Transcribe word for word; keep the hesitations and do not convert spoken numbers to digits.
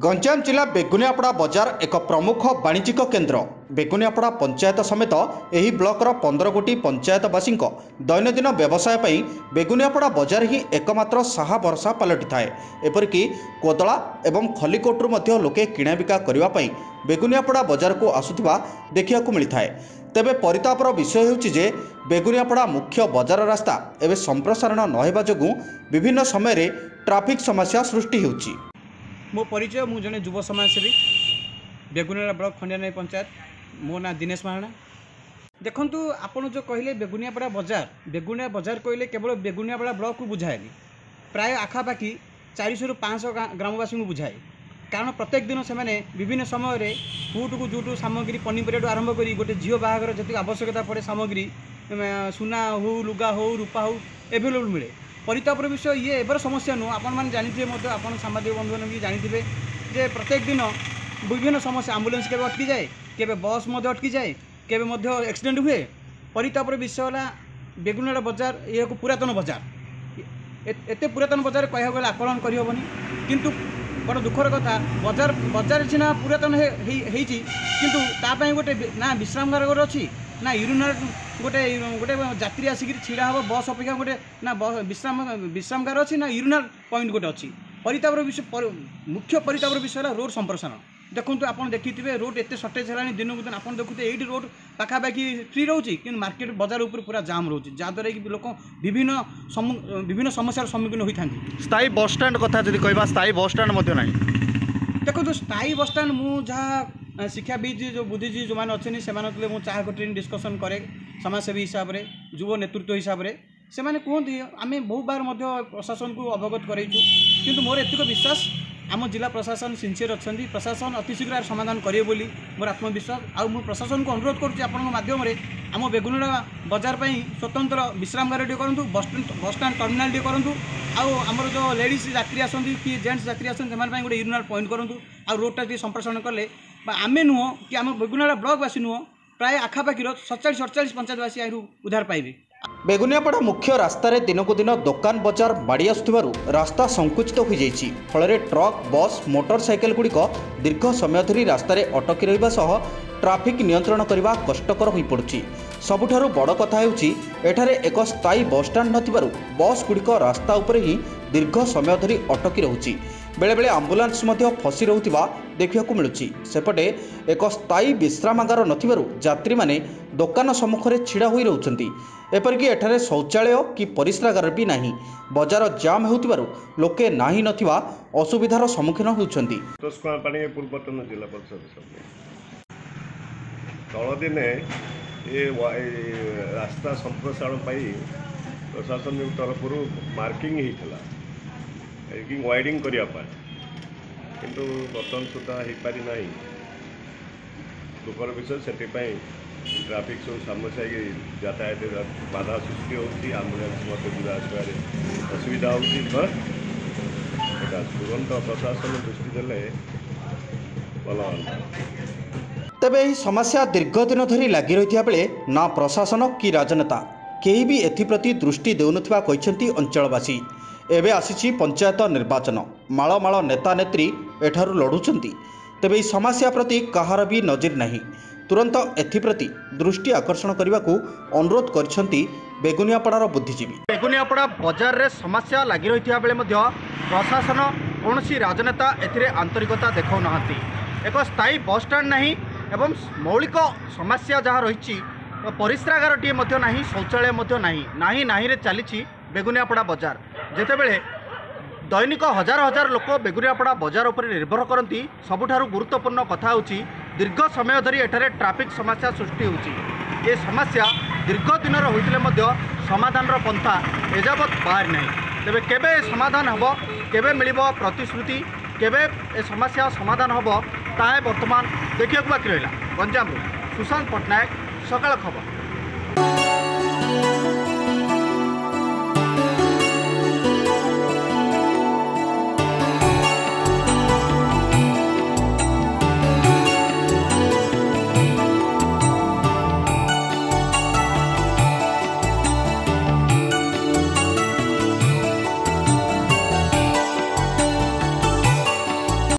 गंजाम जिला बेगुनियापड़ा बजार एक प्रमुख वाणिज्यिक केन्द्र। बेगुनियापड़ा पंचायत समेत यही ब्लॉकर पंद्रह गोटी पंचायतवासी दैनंदिन व्यवसाय पर बेगुनियापड़ा बजार ही एकमात्र साहा भरसा पलटि थाए। एपरिकी कोदला एवं खलिकोटरू मध्य लोके किणाबिका करने बेगुनियापड़ा बजार को आसुवा देखा मिलता है। तेबे परितापर विषय होउछि जे बेगुनियापड़ा मुख्य बजार रास्ता एवं संप्रसारण नहेबा जोगु विभिन्न समय रे ट्राफिक समस्या सृष्टि होउछि। मो परिचय मु जने युवा समाजसेवी बेगुनियापड़ा ब्लॉक खंडियाने पंचायत। मो ना दिनेश महाना। देखंतु आपण जो कहले बेगुनियापड़ा बजार, बेगुनिया बजार कहले केवल बेगुनियापड़ा ब्लॉक को बुझाएगी, प्राय आखापाखी चार सौ रु पाँच सौ ग्रामवासी को बुझाए। कारण प्रत्येक दिन से मैंने विभिन्न समय रे फूट को जूटू सामग्री पनीपरिया आरंभ कर गोटे झील बाहर जी आवश्यकता पड़े सामग्री सुना हो लुगा हो रूपा हो एभेलेबल मिले। परितापर विषय ये एबार समस्या नुह। आप जानते हैं सामाजिक बंधु मैंने भी जानते जे प्रत्येक दिन विभिन्न समस्या आम्बुलांस के अटकी जाए, के बस अटकी जाए, के एक्सीडेंट हुए। परितापर विषय है बेगुनियापड़ा बजार ये पुरातन बजार, एत पुरातन बजार कह गए आकलन करहबनी। किंतु बड़ा दुखर कथा बजार बजार सीना पुरातन होती किंतु तापाई गोटे ना विश्रामगार गोटे अच्छी ना यूरिनर गोटे गोटे जात्री आसिक ढड़ा हे बस अपेक्षा गोटे ना विश्राम विश्रामगार अच्छी ना यूरिनर पॉइंट गोटे अच्छी। परितापर विषय पर, मुख्य परितापर विषय है रोड संप्रसारण। देखो आप देखिए रोड एत सर्टेज है दिन को दिन आप देखते ये रोड पाखापाखि फ्री रोचे कि मार्केट बजार उपर पूरा जाम रोचे, जहाँद्वारा कि लोक विभिन्न विभिन्न समस्यार सम्मुखीन होता है। स्थायी बस स्टैंड कथा जी कह स्थायी बस स्टैंड ना देखो स्थायी बस स्टैंड मुझे शिक्षाविद जो बुद्धिजीवी जो मैंने अच्छे से चाह गोटे डिस्कसन कै समाजसेवी हिसाब से युवा नेतृत्व हिसाब से से मैंने कहते आम बहु बार प्रशासन को अवगत कराइचु। किंतु मोर एतक विश्वास आम जिला प्रशासन सिंसियर अच्छा, प्रशासन अति शीघ्र समाधान करे बोली मोर आत्मविश्वास। आ प्रशासन को अनुरोध करुँच आपम आम बेगुनियापड़ा बजार पर स्वतंत्र विश्रामगार करूँ, बस स्टैंड टर्मिनाल करूँ, आमर जो लेडीज जात्री आसती कि जेन्ट्स जात्री आसती से गोटे यूरिनल पॉइंट करूँ। आ रोडटा जी संप्रसारण कले आमे नुह कि आम बेगुनियापड़ा ब्लॉकवासी नुह, प्राय आखापाखी सतचाश अड़चाश पंचायतवासी आयु उद्धार पाइबे। बेगुनियापड़ा मुख्य रास्त दिन को दिन दोकान बजार बाड़ी आसुवर रास्ता संकुचित हो जाएगी। फल ट्रक बस मोटरसाइकेल गुड़िक दीर्घ समय धरी रास्त अटकी रहा, ट्राफिक नियंत्रण करने कष्टकर हो पड़ुछि। सबुठारु बड़ कथा हेउछि एठारे एक स्थायी बस स्टैंड नथिबारु बस गुड़िक रास्ता उपरे ही दीर्घ समय धरी अटकी रहुछि। बेले बेले आम्बुलांस मध्य फसी रहुथिबा देखिबाकु मिलुछि। सेपटे एक स्थायी विश्रामागार नथिबारु यात्री माने दोकान सम्मुखरे छिड़ा होई रहुछन्ति। एपरकि एठारे शौचालय कि परिस्रागार भी नाही। बजार जाम हेउथिबारु लोके नाही नथिबा असुविधार सम्मुखीन होउछन्ति। पूर्वतन जिला परिषद ये रास्ता संप्रसारण प्रशासन तरफ मार्किंग होता मार्किंग वाइडिंग करने किंतु बर्तमान सुधा हो पारि ना। दुखर विषय से ट्राफिक सब समस्या यातायात बाधा सृष्टि होम्बुलांस मत जीवा असुविधा होता। तुरंत प्रशासन दृष्टि दे भल हाँ। तेबे यही समस्या दीर्घ दिन धरी लगी रही बेले ना प्रशासन कि राजनेता केही भी एथिप्रति दृष्टि देउनथिबा कहछन्ती अंचलवासी। एबे आसीछि पंचायत निर्वाचन, माल माल नेता नेत्री एठारु लडुचन्ती। तेबे यही समस्या प्रति कहार भी नजर नहीं। तुरंत एथिप्रति दृष्टि आकर्षण करने अनुरोध करछन्ती बेगुनियापड़ार बुद्धिजीवी। बेगुनियापड़ा बजार रे समस्या लगी रही बेले मध्य प्रशासन कौनसी राजनेता एथिरे आंतरिकता देखाउ नहंती। एक स्थायी बस स्टैंड नहीं एवं मौलिक समस्या जहाँ रही परिस्रागार टी ना, शौचालय नहीं नहीं नहीं रे चली बेगुनियापड़ा बजार। जितेबले दैनिक हजार हजार लोक बेगुनियापड़ा बजार उपर निर्भर करती। सबुठारु गुरुत्वपूर्ण कथा होची दीर्घ समय धरी एठारे ट्राफिक समस्या सृष्टि होची। ये समस्या दीर्घ दिन होते समाधान पंथा एजावत बाहर नहीं। तेबे केबे समाधान हबो, केबे मिलिबो प्रतिश्रुति, केबे ए समस्या समाधान हबो ताए बर्तमान देखा बाकी रहा। गंजाम सुशांत पटनायक, सकाल खबर।